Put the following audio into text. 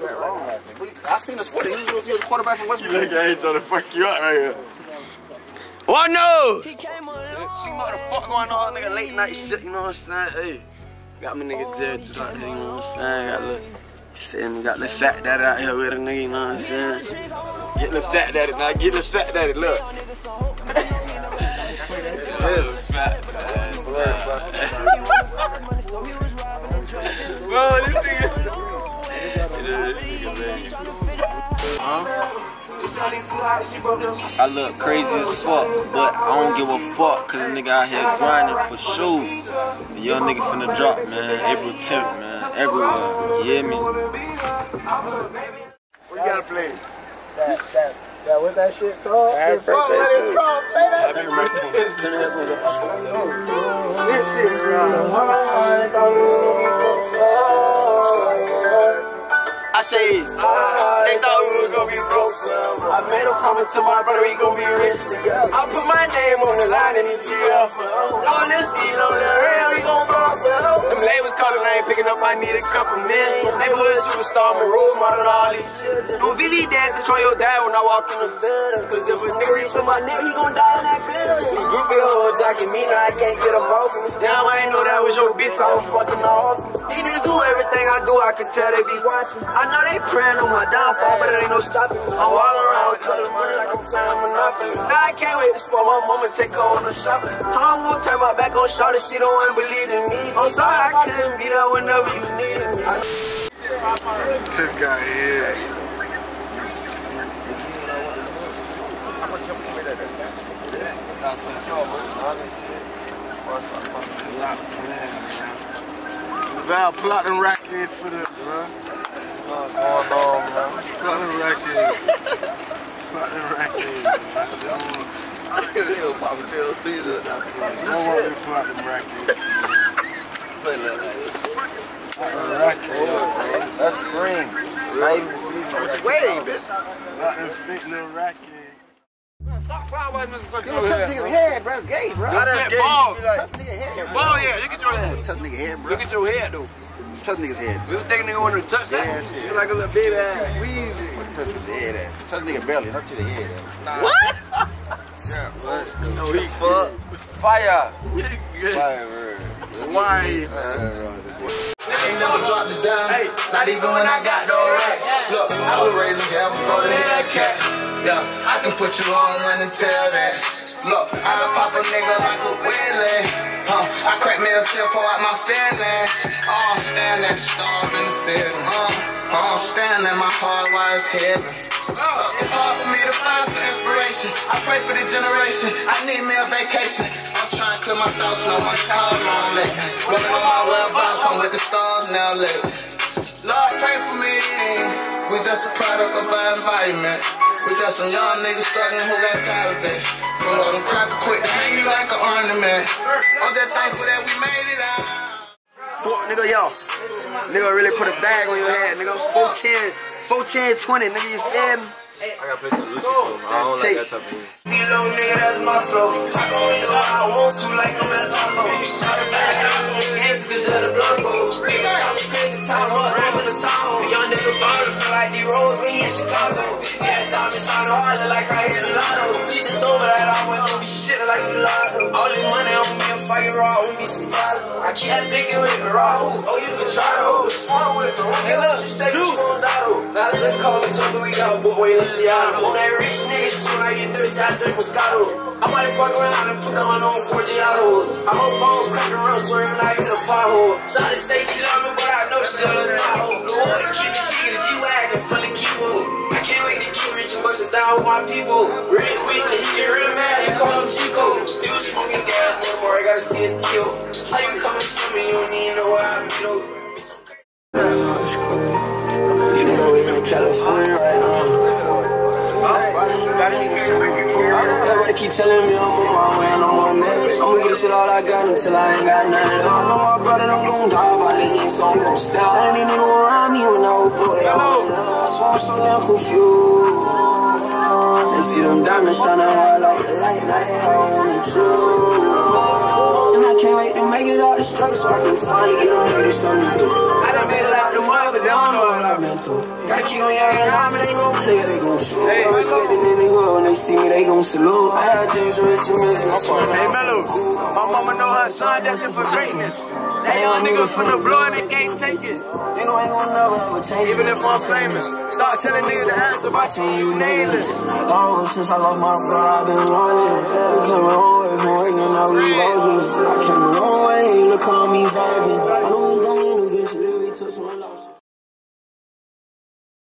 you at wrong. I seen this footage. He was quarterback from Westbrook. You look at him trying to fuck you up right here. What no? Bitch, you motherfucker going on, nigga, late night shit, you know what I'm saying? Hey, got me nigga dead, you know what I'm saying? Got look. Got the fat daddy out here with a nigga, you know what I'm saying? Get the fat daddy, now get the fat daddy, look. Bro, this nigga. I look crazy as fuck, but I don't give a fuck, cause a nigga out here grinding for sure. The young nigga finna drop, man, April 10th, man. Everywhere, you hear me? We gotta play. That what that shit called? Happy birthday, too. Happy birthday. Turn the headphones up. This shit's I say, they thought we was gonna be broke. I made a promise to my brother, he gonna be rich. I put my name on the line and it's here. On this deal, on the rail, we gon' go forever. Them labels calling, I ain't picking up, I need a couple million. Neighborhood superstar, my role model, all these children. No Billy dad, control your dad when I walk in the building. Cause if a nigga reach for my nigga, he gon' die in that building. The group of hoes jocking me, now I can't get them off me. Damn, I ain't know that was your bitch, I was fucking off. These niggas do everything I do, I can tell they be watching. I know they praying on my downfall, but it ain't no stopping me. I'm all around with color money like I'm signing Monopoly. Now I can't wait to spoil my mama, take her on the shopping. I'm gonna turn my back on Shawty, she don't wanna believe in me. I'm sorry I couldn't be there whenever you needed me. This guy here. Val plotting rackets for this, bruh. What's going on, man? Cutting records. Cutting records. They'll pop a tail speed up. Don't worry about the records. Cutting records. That's scream. Not even see. Wait, bitch. Cutting fit little records. Stop crying about Mr. Yo, tough nigga's head, bro. It's gay, bro. Got that ball. Tough nigga head. Ball, yeah. Look at your head. Tough nigga head, bro. Look at your head, though. Touch nigga's head. We don't think nigga wanted to touch that. Yeah, you like a little baby ass. Wheezy. Touch his head at. Touch nigga belly, not to the head at. Nah. What? Yeah, what? No, he fuck. Fire. Fire. Why? Ain't never dropped a dime. Not even when I got no racks. Look, I was raising hell before the Hellcat. Yeah, I can put you on run and tell that. Look, I'll pop a nigga like a wheelie. I crack me a sip, pour out my feelings. Oh, I'm standing at the stars in the city. I'm standing, my heart wires heavy. It's hard for me to find some inspiration. I pray for this generation. I need me a vacation. I'm trying to clear my thoughts, no my calls on me. When I'm my whereabouts, I'm with the stars now lately. Lord, pray for me. We just a product of our environment. We just some young niggas starting who got tired of it. Pull all them crap quick, hang you like an ornament. I'm just thankful that we made it out. Fuck, nigga, y'all. Nigga really put a bag on your head, nigga. 410, 410, 20, nigga, you feel me? I gotta play some Lucy for me. I don't like that type of music. Nigga, that's my flow. I don't know how I want to like I'm at Tombo. Shot a bag, I saw the gas, bitch, at a Blanco. Nigga, I'm crazy, time hard, right with the Tahoe. Young nigga, bottom, feel like D Rose, me in Chicago. Yeah, diamond, shot hard, look like I hit a lotto. She just told me that I went on me shit like a lotto. All this money on me, I'm fighting raw, we be some bottles. I can't think it with the raw, oh, you can try to hold the smart with the wrong. Hey, look, you take you on Dotto. Now let's call me, tell me we got a boy, wait, let's see how I'm on that rich nigga, soon I get thirsty, I drink Moscato. I might fuck around and put the one on for Giotto. I hope I don't crack around, swear I hit a pothole. Try to say she love me, but I know she loves my hoe. The water keep it cheating, the G-Wagon full of people. I can't wait to get rich and bust it down with my people. Rich weekly, he get real mad, you call him Chico. You smoking gas, no more, I gotta see his kill. How you coming for me, you don't even know why I'm, you know. You know, we in California right now. Everybody keep telling me I'm on my way and I'm on next. I'ma get shit all I got until I ain't got nothing. I know my brother don't gon' die by leave, so I'm gon' stop. I ain't even around me when I was put out. That's why I'm so damn confused. And see them diamonds shining hard like the light, like how I'm true. And I can't wait to make it out the struggle so I can finally get on with something to do. I done made it out the mud, but they don't know what I've been through. you on your ass, I mean, they gon' play, they gon' shoot. I'm respecting in the world, when they see me, they gon' salute. I had dreams of rich and millions. Hey, Mello, my mama know her son destined for greatness. That young nigga finna blow and they can't take it. They know I ain't gon' never ever change it. Even if I'm famous, start telling niggas to ask about you, you nameless. Long since I lost my brother, I've been wanting.